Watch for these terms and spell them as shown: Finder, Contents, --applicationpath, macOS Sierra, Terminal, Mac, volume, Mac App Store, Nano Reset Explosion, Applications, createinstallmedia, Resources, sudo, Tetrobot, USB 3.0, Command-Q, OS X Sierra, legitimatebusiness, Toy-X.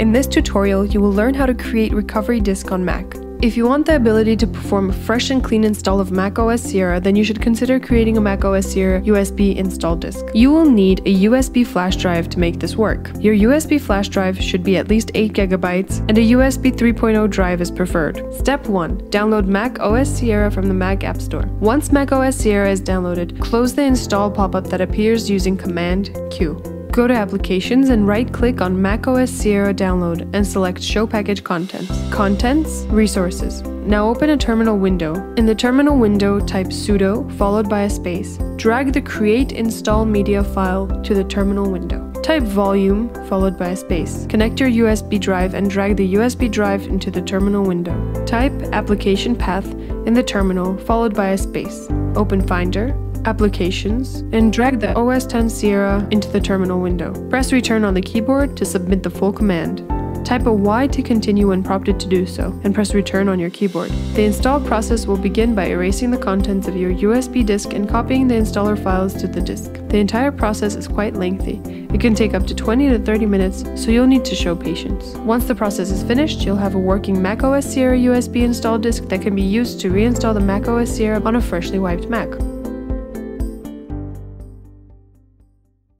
In this tutorial, you will learn how to create recovery disk on Mac. If you want the ability to perform a fresh and clean install of macOS Sierra, then you should consider creating a macOS Sierra USB install disk. You will need a USB flash drive to make this work. Your USB flash drive should be at least 8 GB, and a USB 3.0 drive is preferred. Step 1. Download macOS Sierra from the Mac App Store. Once macOS Sierra is downloaded, close the install pop-up that appears using Command-Q. Go to Applications and right-click on macOS Sierra Download and select Show Package Contents. Contents, Resources. Now open a terminal window. In the terminal window, type sudo followed by a space. Drag the createinstallmedia file to the terminal window. Type volume followed by a space. Connect your USB drive and drag the USB drive into the terminal window. Type applicationpath in the terminal followed by a space. Open Finder, Applications, and drag the OS X Sierra into the terminal window. Press Return on the keyboard to submit the full command. Type a Y to continue when prompted to do so, and press Return on your keyboard. The install process will begin by erasing the contents of your USB disk and copying the installer files to the disk. The entire process is quite lengthy. It can take up to 20 to 30 minutes, so you'll need to show patience. Once the process is finished, you'll have a working macOS Sierra USB install disk that can be used to reinstall the macOS Sierra on a freshly wiped Mac.